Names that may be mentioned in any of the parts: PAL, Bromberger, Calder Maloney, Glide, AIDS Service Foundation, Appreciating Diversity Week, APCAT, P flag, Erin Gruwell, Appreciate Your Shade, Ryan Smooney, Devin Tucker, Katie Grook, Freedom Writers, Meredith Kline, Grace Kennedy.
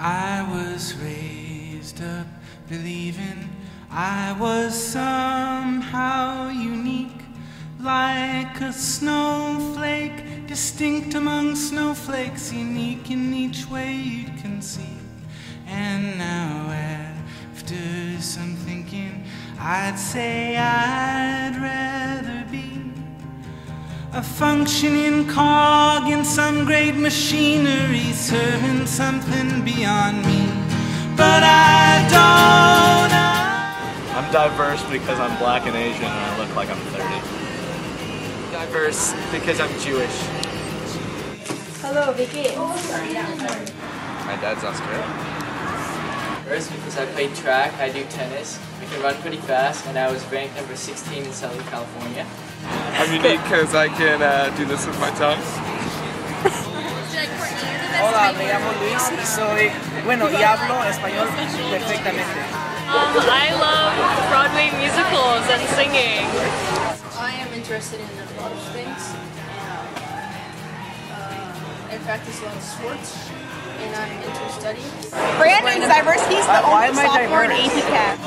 I was raised up believing I was somehow unique, like a snowflake, distinct among snowflakes, unique in each way you'd conceive. And now after some thinking, I'd say I'd rather be a functioning cog in some great machinery, serving something beyond me. But I don't know. I'm diverse because I'm black and Asian and I look like I'm 30. Diverse because I'm Jewish. Hello, Vicky. Oh, sorry. My dad's Australian. Diverse because I play track, I do tennis, I can run pretty fast, and I was ranked number 16 in Southern California. I'm unique because I can do this with my tongue. Hola, me llamo Luis y soy bueno y hablo español perfectamente. I love Broadway musicals and singing. I am interested in a lot of things. In fact, I love sports, and I'm into studying. Brandon's diversity is the only sophomore in APCAT.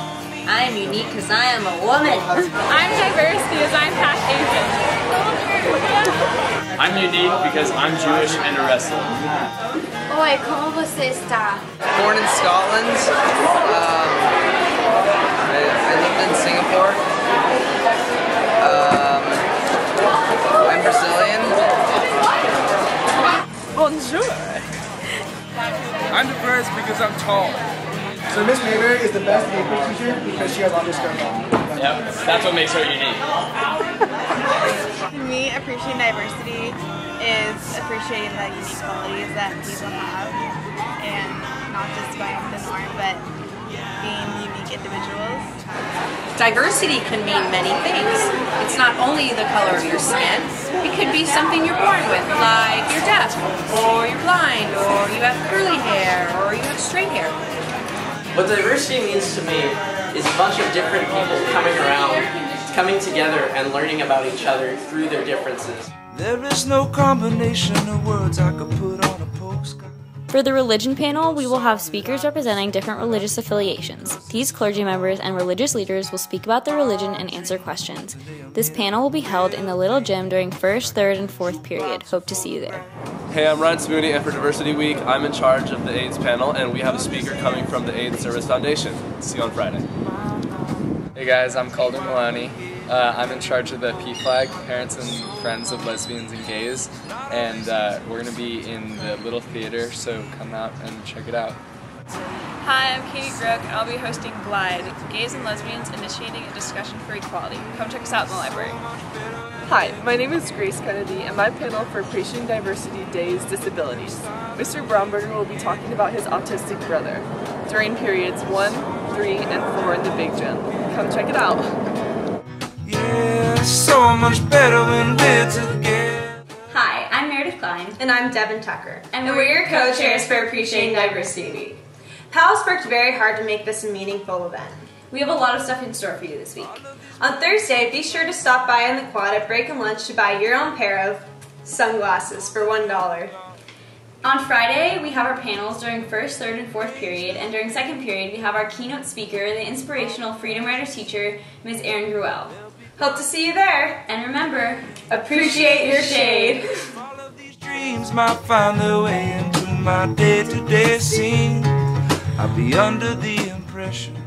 I am unique because I am a woman. I'm diverse because I'm half Asian. I'm unique because I'm Jewish and a wrestler. Oi, como você está? Born in Scotland. I lived in Singapore. I'm Brazilian. Bonjour. I'm diverse because I'm tall. So Miss Weaver is the best AP teacher because she has underscore. Yep, that's what makes her unique. To me, appreciating diversity is appreciating the unique qualities that people have, and not just going with the norm, but being unique individuals. Diversity can mean many things. It's not only the color of your skin, it could be something you're born with, like you're deaf, or you're blind, or you have curly hair, or you have straight hair. What diversity means to me is a bunch of different people coming around, coming together and learning about each other through their differences. There is no combination of words I could put on a postcard. For the religion panel, we will have speakers representing different religious affiliations. These clergy members and religious leaders will speak about their religion and answer questions. This panel will be held in the Little Gym during 1st, 3rd, and 4th period. Hope to see you there. Hey, I'm Ryan Smooney, and for Diversity Week, I'm in charge of the AIDS panel, and we have a speaker coming from the AIDS Service Foundation. See you on Friday. Hey guys, I'm Calder Maloney. I'm in charge of the P flag, Parents and Friends of Lesbians and Gays, and we're going to be in the Little Theater, so come out and check it out. Hi, I'm Katie Grook, and I'll be hosting Glide, Gays and Lesbians Initiating a Discussion for Equality. Come check us out in the library. Hi, my name is Grace Kennedy, and my panel for Appreciating Diversity Day is Disabilities. Mr. Bromberger will be talking about his autistic brother during periods 1, 3, and 4 in the Big Gym. Come check it out. So much better when we're together. Hi, I'm Meredith Kline. And I'm Devin Tucker. And we're your co-chairs for Appreciating Diversity Week. PAL has worked very hard to make this a meaningful event. We have a lot of stuff in store for you this week. On Thursday, be sure to stop by on the quad at break and lunch to buy your own pair of sunglasses for $1. On Friday, we have our panels during 1st, 3rd, and 4th period, and during 2nd period, we have our keynote speaker, the inspirational Freedom Writers teacher, Ms. Erin Gruwell. Hope to see you there. And remember, appreciate your shade. All of these dreams might find their way into my day-to-day scene. I'll be under the impression